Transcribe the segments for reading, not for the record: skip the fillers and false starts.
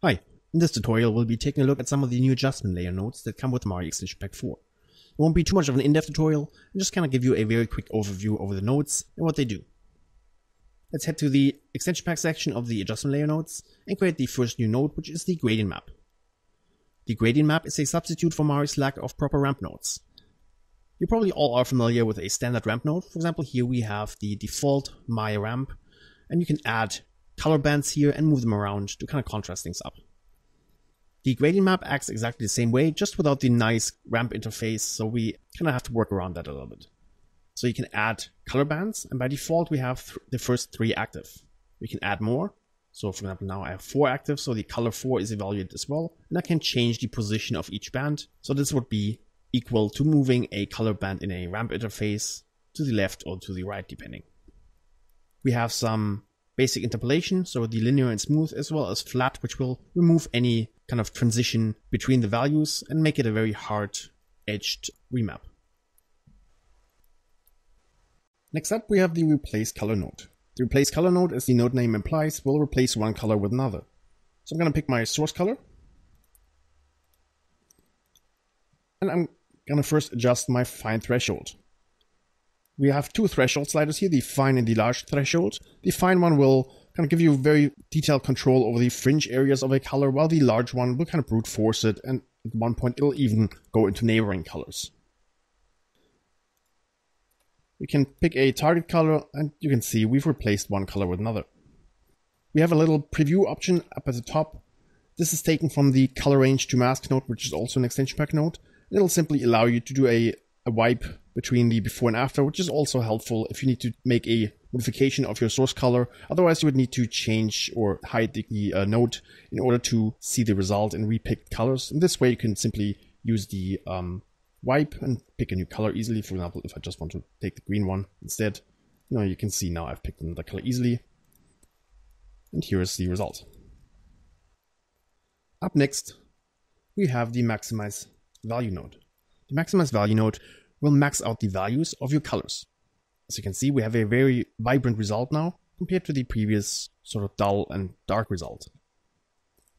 Hi, in this tutorial we'll be taking a look at some of the new adjustment layer nodes that come with Mari Extension Pack 4. It won't be too much of an in-depth tutorial, I'll just kind of give you a very quick overview over the nodes and what they do. Let's head to the Extension Pack section of the adjustment layer nodes and create the first new node, which is the Gradient Map. The Gradient Map is a substitute for Mari's lack of proper ramp nodes. You probably all are familiar with a standard ramp node. For example, here we have the default MyRamp, and you can add color bands here and move them around to kind of contrast things up. The gradient map acts exactly the same way, just without the nice ramp interface, so we kind of have to work around that a little bit. So you can add color bands, and by default we have the first three active. We can add more, so for example now I have four active, so the color 4 is evaluated as well, and I can change the position of each band, so this would be equal to moving a color band in a ramp interface to the left or to the right depending. We have some basic interpolation, so the linear and smooth, as well as flat, which will remove any kind of transition between the values and make it a very hard-edged remap. Next up, we have the Replace Color node. The Replace Color node, as the node name implies, will replace one color with another. So I'm going to pick my source color, and I'm going to first adjust my fine threshold. We have two threshold sliders here, the fine and the large threshold. The fine one will kind of give you very detailed control over the fringe areas of a color, while the large one will kind of brute force it, and at one point it'll even go into neighboring colors. We can pick a target color, and you can see we've replaced one color with another. We have a little preview option up at the top. This is taken from the color range to mask node, which is also an extension pack node. It'll simply allow you to do a wipe between the before and after, which is also helpful if you need to make a modification of your source color. Otherwise you would need to change or hide the node in order to see the result and repick colors. And this way you can simply use the wipe and pick a new color easily. For example, if I just want to take the green one instead, you can see now I've picked another color easily. And here is the result. Up next, we have the maximize value node. The maximize value node will max out the values of your colors. As you can see, we have a very vibrant result now compared to the previous sort of dull and dark result.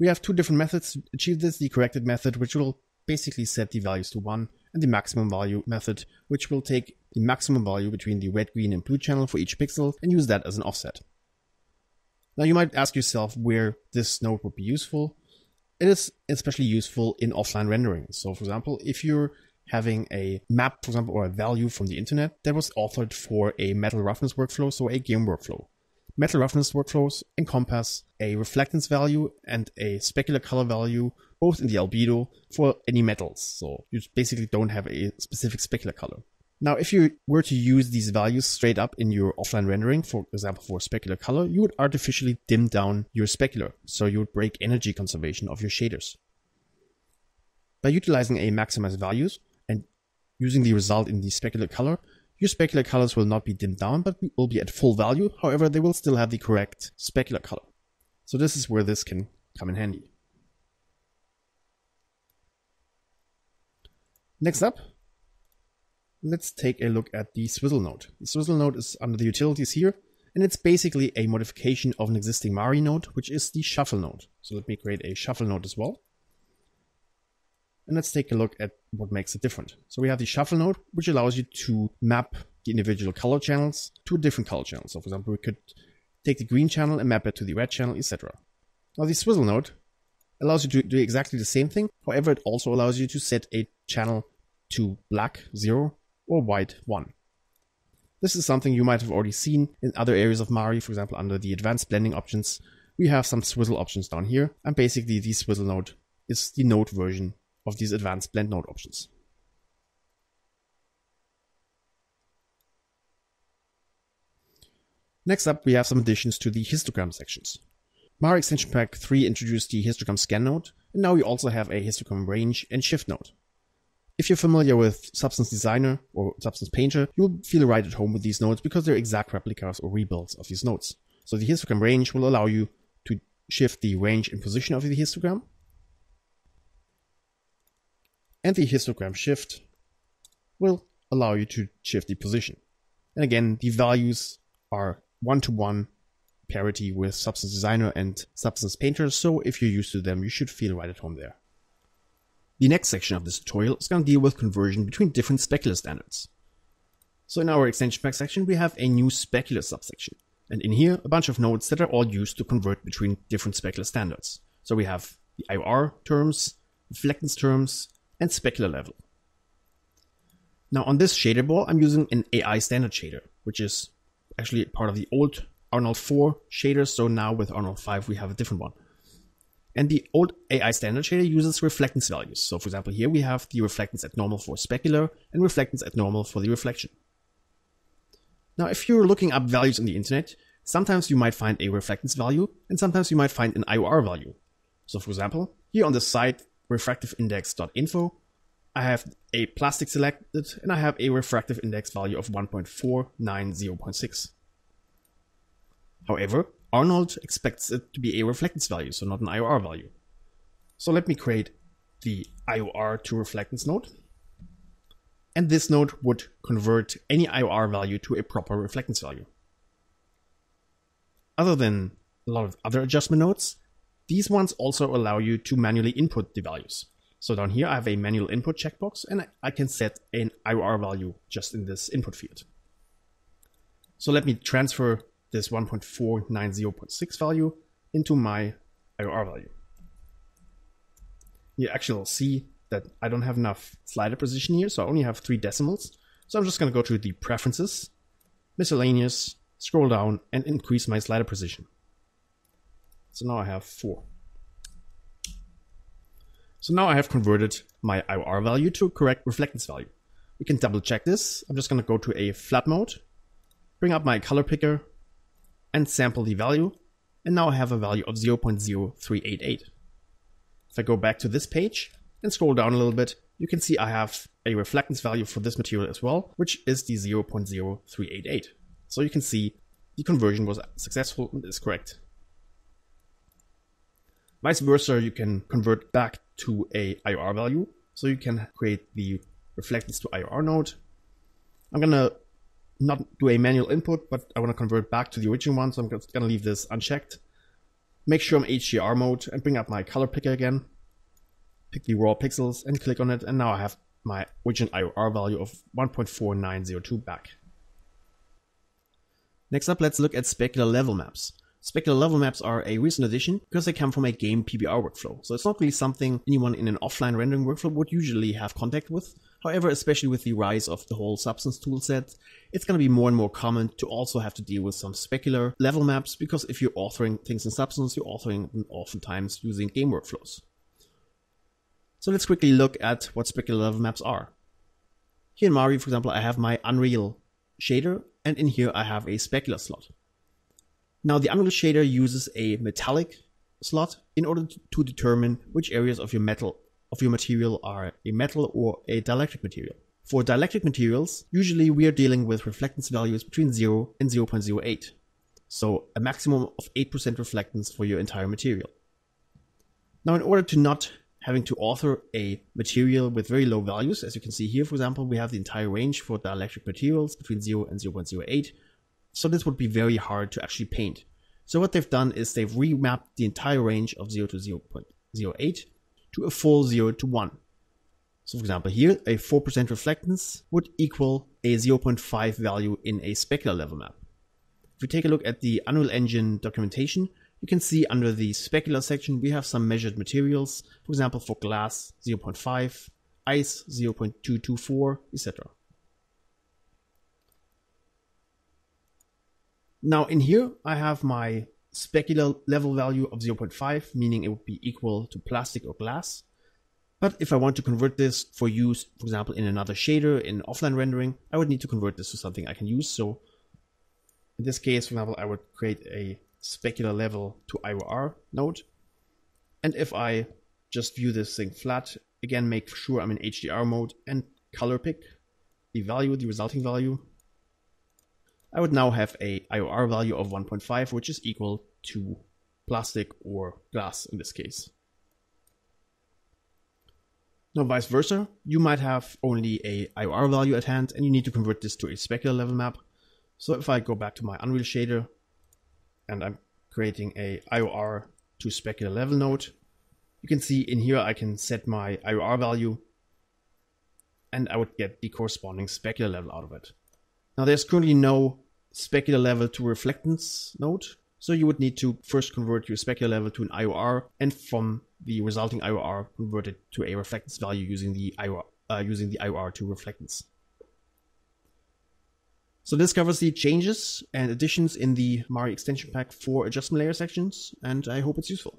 We have two different methods to achieve this, the corrected method, which will basically set the values to 1, and the maximum value method, which will take the maximum value between the red, green, and blue channel for each pixel and use that as an offset. Now you might ask yourself where this node would be useful. It is especially useful in offline rendering. So for example, if you're having a map, for example, or a value from the internet that was authored for a metal roughness workflow, so a game workflow. Metal roughness workflows encompass a reflectance value and a specular color value, both in the albedo for any metals. So you basically don't have a specific specular color. Now, if you were to use these values straight up in your offline rendering, for example, for specular color, you would artificially dim down your specular. So you would break energy conservation of your shaders. By utilizing a maximize values, using the result in the specular color, your specular colors will not be dimmed down, but will be at full value. However, they will still have the correct specular color. So this is where this can come in handy. Next up, let's take a look at the swizzle node. The swizzle node is under the utilities here, and it's basically a modification of an existing Mari node, which is the shuffle node. So let me create a shuffle node as well. And let's take a look at what makes it different. So we have the shuffle node, which allows you to map the individual color channels to a different color channel. So for example, we could take the green channel and map it to the red channel, etc. Now the swizzle node allows you to do exactly the same thing. However, it also allows you to set a channel to black 0 or white 1. This is something you might have already seen in other areas of Mari. For example, under the advanced blending options, we have some swizzle options down here. And basically the swizzle node is the node version of these advanced blend node options. Next up, we have some additions to the histogram sections. Mari Extension Pack 3 introduced the histogram scan node, and now we also have a histogram range and shift node. If you're familiar with Substance Designer or Substance Painter, you'll feel right at home with these nodes because they're exact replicas or rebuilds of these nodes. So the histogram range will allow you to shift the range and position of the histogram, and the histogram shift will allow you to shift the position. And again, the values are one-to-one parity with Substance Designer and Substance Painter, so if you're used to them, you should feel right at home there. The next section of this tutorial is going to deal with conversion between different specular standards. So in our extension pack section, we have a new specular subsection. And in here, a bunch of nodes that are all used to convert between different specular standards. So we have the IOR terms, reflectance terms, and specular level. Now on this shader ball, I'm using an AI standard shader, which is actually part of the old Arnold 4 shader. So now with Arnold 5, we have a different one. And the old AI standard shader uses reflectance values. So for example, here we have the reflectance at normal for specular and reflectance at normal for the reflection. Now, if you're looking up values on the internet, sometimes you might find a reflectance value and sometimes you might find an IOR value. So for example, here on the site, refractiveindex.info, I have a plastic selected and I have a refractive index value of 1.4906. However, Arnold expects it to be a reflectance value, so not an IOR value. So let me create the IOR to reflectance node. And this node would convert any IOR value to a proper reflectance value. Other than a lot of other adjustment nodes, these ones also allow you to manually input the values. So down here I have a manual input checkbox and I can set an IOR value just in this input field. So let me transfer this 1.4906 value into my IOR value. You actually will see that I don't have enough slider position here, so I only have 3 decimals. So I'm just going to go to the preferences, miscellaneous, scroll down and increase my slider position. So now I have 4. So now I have converted my IOR value to a correct reflectance value. We can double check this. I'm just going to go to a flat mode, bring up my color picker and sample the value. And now I have a value of 0.0388. If I go back to this page and scroll down a little bit, you can see I have a reflectance value for this material as well, which is the 0.0388. So you can see the conversion was successful and is correct. Vice versa, you can convert back to a IOR value. So you can create the reflectance to IOR node. I'm going to not do a manual input, but I want to convert back to the original one. So I'm just going to leave this unchecked. Make sure I'm HDR mode and bring up my color picker again. Pick the raw pixels and click on it. And now I have my original IOR value of 1.4902 back. Next up, let's look at specular level maps. Specular level maps are a recent addition because they come from a game PBR workflow. So it's not really something anyone in an offline rendering workflow would usually have contact with. However, especially with the rise of the whole Substance toolset, it's going to be more and more common to also have to deal with some specular level maps, because if you're authoring things in Substance, you're authoring them oftentimes using game workflows. So let's quickly look at what specular level maps are. Here in Mari, for example, I have my Unreal shader, and in here I have a specular slot. Now the Unreal shader uses a metallic slot in order to determine which areas of your material are a metal or a dielectric material. For dielectric materials, usually we are dealing with reflectance values between 0 and 0.08. So a maximum of 8% reflectance for your entire material. Now in order to not having to author a material with very low values, as you can see here, for example, we have the entire range for dielectric materials between 0 and 0.08. So this would be very hard to actually paint. So what they've done is they've remapped the entire range of 0 to 0.08 to a full 0 to 1. So for example, here a 4% reflectance would equal a 0.5 value in a specular level map. If we take a look at the Unreal Engine documentation, you can see under the specular section, we have some measured materials, for example, for glass 0.5, ice 0.224, etc. Now in here, I have my specular level value of 0.5, meaning it would be equal to plastic or glass. But if I want to convert this for use, for example, in another shader, in offline rendering, I would need to convert this to something I can use. So in this case, for example, I would create a specular level to IOR node. And if I just view this thing flat, again, make sure I'm in HDR mode and color pick the value, the resulting value. I would now have a IOR value of 1.5, which is equal to plastic or glass in this case. Now vice versa, you might have only a IOR value at hand and you need to convert this to a specular level map. So if I go back to my Unreal shader, and I'm creating a IOR to specular level node. You can see in here I can set my IOR value and I would get the corresponding specular level out of it. Now there's currently no specular level to reflectance node, so you would need to first convert your specular level to an IOR and from the resulting IOR convert it to a reflectance value using the IOR to reflectance. So this covers the changes and additions in the Mari Extension Pack for adjustment layer sections, and I hope it's useful.